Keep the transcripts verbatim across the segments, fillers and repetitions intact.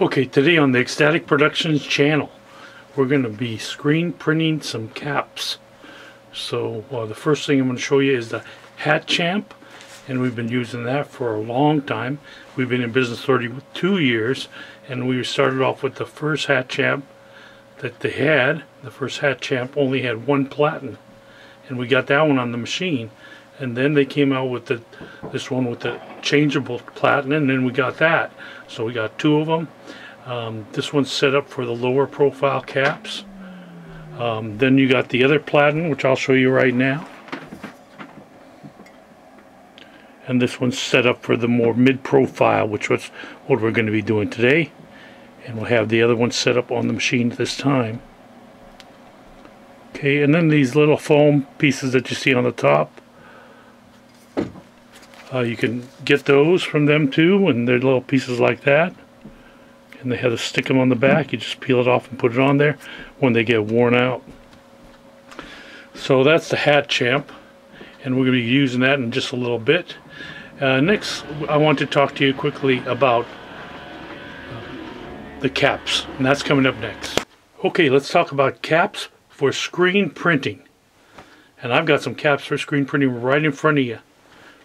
Okay, today on the Xstatic Productions channel, we're going to be screen printing some caps. So uh, the first thing I'm going to show you is the Hat Champ, and we've been using that for a long time. We've been in business thirty-two years, and we started off with the first Hat Champ that they had. The first Hat Champ only had one platen, and we got that one on the machine. And then they came out with the this one with the changeable platen, and then we got that. So we got two of them. Um, this one's set up for the lower profile caps. Um, then you got the other platen, which I'll show you right now. And this one's set up for the more mid-profile, which was what we're going to be doing today. And we'll have the other one set up on the machine this time. Okay, and then these little foam pieces that you see on the top. Uh, you can get those from them too, and they're little pieces like that, and they have to stick them on the back. You just peel it off and put it on there when they get worn out. So that's the Hat Champ, and we're going to be using that in just a little bit. Uh, next, I want to talk to you quickly about uh, the caps, and that's coming up next. Okay, let's talk about caps for screen printing, and I've got some caps for screen printing right in front of you.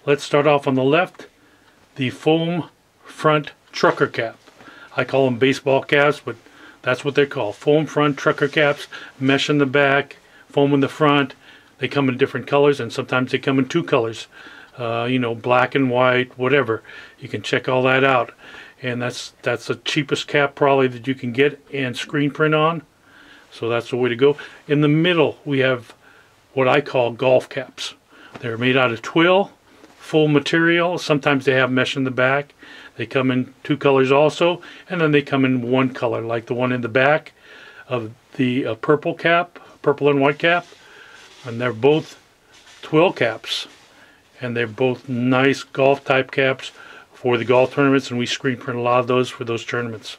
Let's start off on the left, the foam front trucker cap. I call them baseball caps, but that's what they're called. Foam front trucker caps, mesh in the back, foam in the front. They come in different colors, and sometimes they come in two colors. Uh, you know, black and white, whatever. You can check all that out. And that's, that's the cheapest cap probably that you can get and screen print on. So that's the way to go. In the middle, we have what I call golf caps. They're made out of twill. Full material. Sometimes they have mesh in the back. They come in two colors also, and then they come in one color, like the one in the back of the uh, purple cap, purple and white cap, and they're both twill caps, and they're both nice golf type caps for the golf tournaments, and we screen print a lot of those for those tournaments.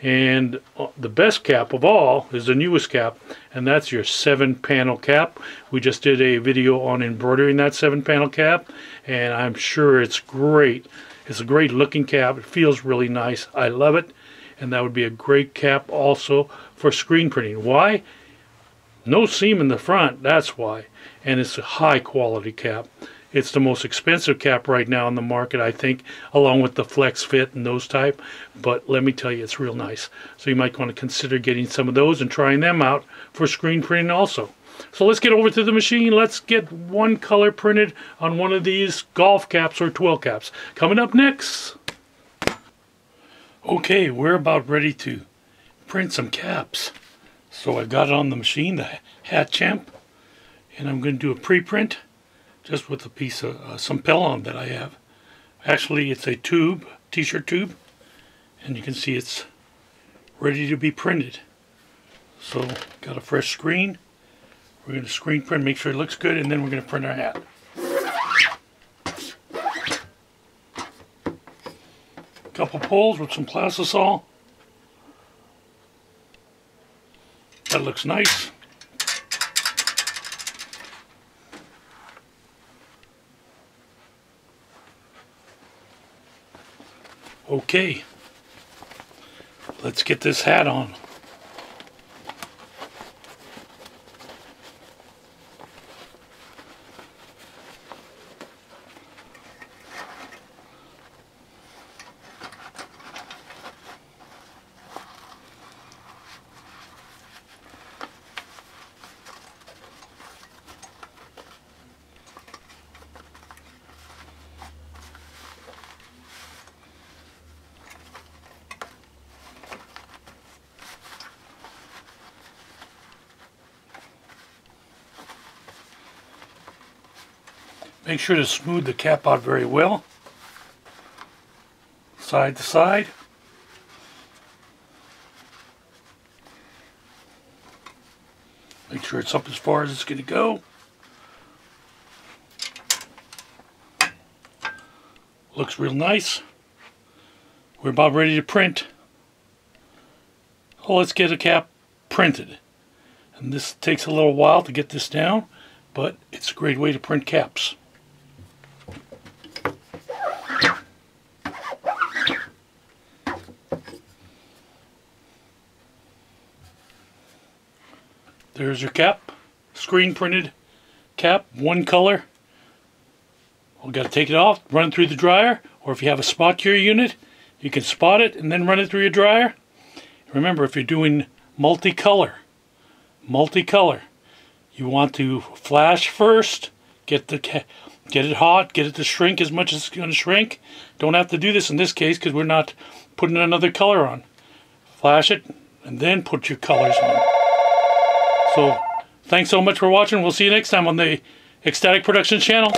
And the best cap of all is the newest cap, and that's your seven panel cap. We just did a video on embroidering that seven panel cap, and I'm sure it's great. It's a great looking cap. It feels really nice. I love it. And that would be a great cap also for screen printing. Why? No seam in the front, that's why. And it's a high quality cap. It's the most expensive cap right now in the market, I think, along with the Flex Fit and those type. But let me tell you, it's real nice. So you might want to consider getting some of those and trying them out for screen printing also. So let's get over to the machine. Let's get one color printed on one of these golf caps or twill caps. Coming up next. Okay, we're about ready to print some caps. So I've got it on the machine, the Hat Champ, and I'm going to do a preprint. Just with a piece of uh, some Pellon that I have. Actually, it's a tube, t-shirt tube, and you can see it's ready to be printed. So, got a fresh screen. We're going to screen print, make sure it looks good, and then we're going to print our hat. A couple pulls with some Plastisol. That looks nice. Okay, let's get this hat on. Make sure to smooth the cap out very well, side to side. Make sure it's up as far as it's going to go. Looks real nice. We're about ready to print. Oh, let's get a cap printed. And this takes a little while to get this down, but it's a great way to print caps. There's your cap, screen printed cap, one color. We've got to take it off, run it through the dryer, or if you have a spot cure unit, you can spot it and then run it through your dryer. Remember, if you're doing multicolor, multicolor, you want to flash first, get the get it hot, get it to shrink as much as it's going to shrink. Don't have to do this in this case because we're not putting another color on. Flash it and then put your colors on. So, thanks so much for watching. We'll see you next time on the Xstatic Productions channel.